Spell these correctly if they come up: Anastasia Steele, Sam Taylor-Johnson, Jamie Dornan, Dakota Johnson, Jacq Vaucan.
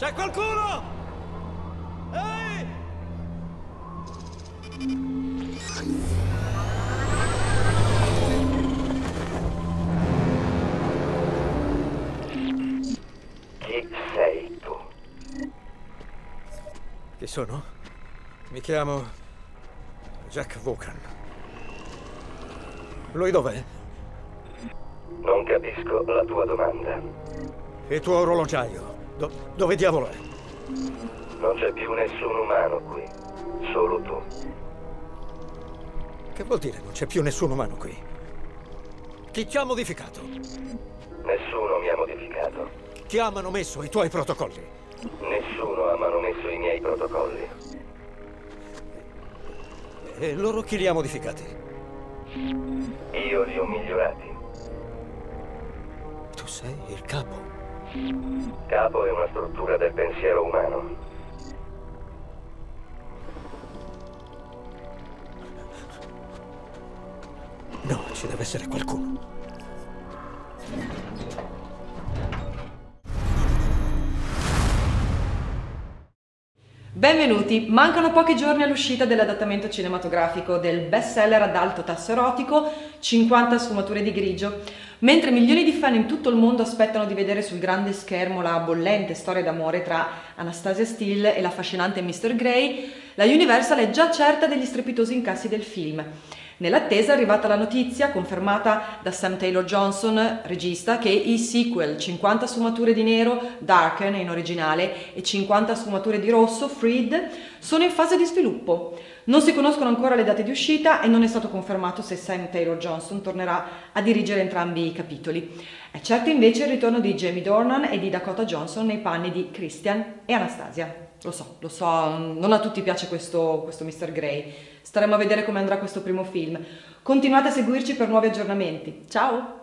C'è qualcuno? Ehi! Chi sei tu? Chi sono? Mi chiamo Jacq Vaucan. Lui dov'è? Non capisco la tua domanda. Il tuo orologiaio. Dove diavolo è? Non c'è più nessun umano qui. Solo tu. Che vuol dire non c'è più nessun umano qui? Chi ti ha modificato? Nessuno mi ha modificato. Chi ha manomesso i tuoi protocolli? Nessuno ha manomesso i miei protocolli. E loro chi li ha modificati? Io li ho migliorati. Tu sei il capo. Capo è una struttura del pensiero umano. No, ci deve essere qualcuno. Benvenuti, mancano pochi giorni all'uscita dell'adattamento cinematografico del bestseller ad alto tasso erotico 50 sfumature di grigio. Mentre milioni di fan in tutto il mondo aspettano di vedere sul grande schermo la bollente storia d'amore tra Anastasia Steele e l'affascinante Mr. Grey, la Universal è già certa degli strepitosi incassi del film. Nell'attesa è arrivata la notizia, confermata da Sam Taylor-Johnson, regista, che i sequel 50 sfumature di nero, Darken in originale, e 50 sfumature di rosso, Freed, sono in fase di sviluppo. Non si conoscono ancora le date di uscita e non è stato confermato se Sam Taylor-Johnson tornerà a dirigere entrambi i capitoli. È certo invece il ritorno di Jamie Dornan e di Dakota Johnson nei panni di Christian e Anastasia. Lo so, non a tutti piace questo Mr. Grey. Staremo a vedere come andrà questo primo film. Continuate a seguirci per nuovi aggiornamenti. Ciao!